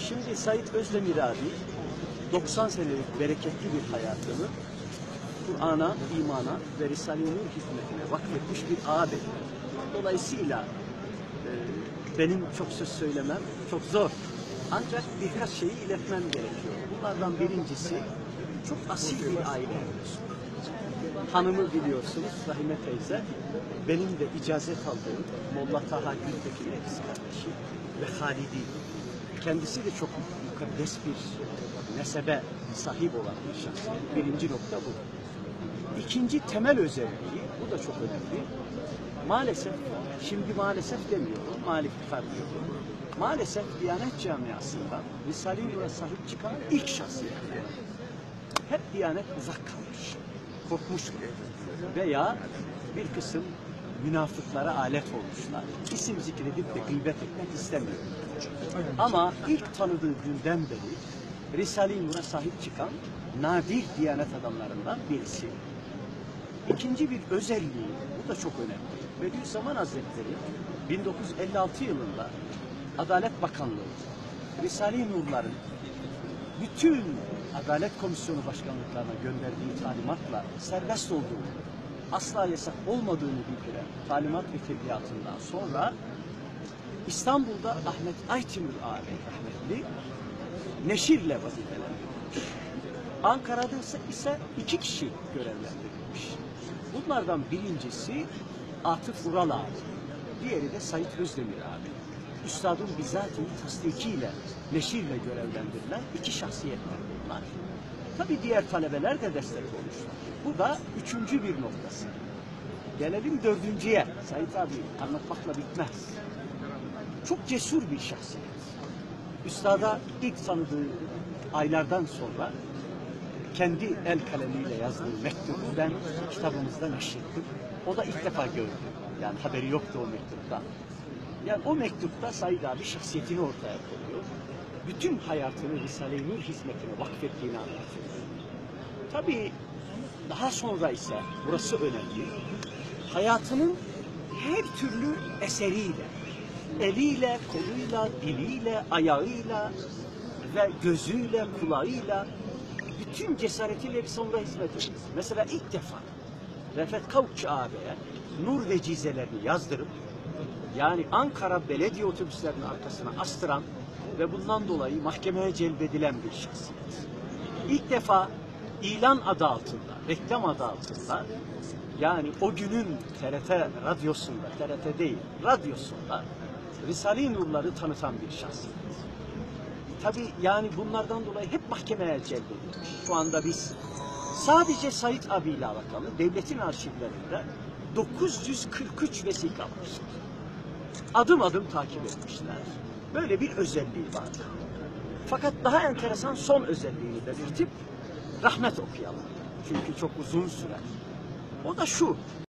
Şimdi Said Özdemir abi 90 senelik bereketli bir hayatını Kur'an'a, imana ve Risale-i Nur hizmetine vakfetmiş bir ağabey. Dolayısıyla benim çok söz söylemem çok zor. Ancak birkaç şeyi iletmem gerekiyor. Bunlardan birincisi, çok asil bir aile. Hanımı biliyorsunuz, Sahime Teyze, benim de icazet aldığım Molla Taha Gültekin'in kız kardeşi ve Halidi. Kendisi de çok mukaddes bir nesebe sahip olan bir şahs. Birinci nokta bu. İkinci temel özelliği, bu da çok önemli. Maalesef, şimdi maalesef demiyorum, maalesef Diyanet Camiası'ndan Risale-i Nur'a sahip çıkan ilk şahsiyet. Hep Diyanet uzak kalmış, korkmuş veya bir kısım münafıklara alet olmuşlar. İsim zikredip de gıybet etmek istemiyor. Ama ilk tanıdığı günden beri Risale-i Nur'a sahip çıkan nadir Diyanet adamlarından birisi. İkinci bir özelliği, bu da çok önemli. Bediüzzaman Hazretleri 1956 yılında Adalet Bakanlığı, Risale-i Nur'ların bütün Adalet Komisyonu başkanlıklarına gönderdiği talimatla serbest olduğunu, asla yasak olmadığını bildiren talimat ve tebliğatından sonra İstanbul'da Ahmet Aytemir ağabey rahmetli neşirle vazifelendirilmiş. Ankara'da ise iki kişi görevlendirilmiş. Bunlardan birincisi Atif Ural ağabey, diğeri de Said Özdemir ağabey. Üstadın bizatihi tasdikiyle, neşirle görevlendirilen iki şahsiyetler bunlar. Tabi diğer talebeler de destek olmuşlar. Bu da üçüncü bir noktası. Gelelim dördüncüye. Said abi anlatmakla bitmez. Çok cesur bir şahsiyet. Üstada ilk tanıdığı aylardan sonra kendi el kalemiyle yazdığı mektubu ben kitabımızda neşrettim. O da ilk defa gördü. Yani haberi yoktu o mektuptan. Yani o mektupta Said abi şahsiyetini ortaya koyuyor. Bütün hayatını Risale-i Nur hizmetine vakfettiğini anlatıyor. Tabii daha sonra ise, burası önemli, hayatının her türlü eseriyle, eliyle, koluyla, diliyle, ayağıyla ve gözüyle, kulağıyla, bütün cesaretiyle Risale-i Nur'a hizmet ediyor. Mesela ilk defa Refet Kavukçu ağabeye Nur ve Cizelerini yazdırıp, yani Ankara belediye otobüslerinin arkasına astıran ve bundan dolayı mahkemeye celbedilen bir şahsiyet. İlk defa ilan adı altında, reklam adı altında, yani o günün TRT radyosunda, TRT değil, radyosunda Risale-i Nur'ları tanıtan bir şahsiyet. Tabii yani bunlardan dolayı hep mahkemeye celbedilmiş. Şu anda biz sadece Said abi ile alakalı devletin arşivlerinde 943 vesika var. Adım adım takip etmişler. Böyle bir özelliği var. Fakat daha enteresan son özelliğini belirtip rahmet okuyalım. Çünkü çok uzun sürer. O da şu.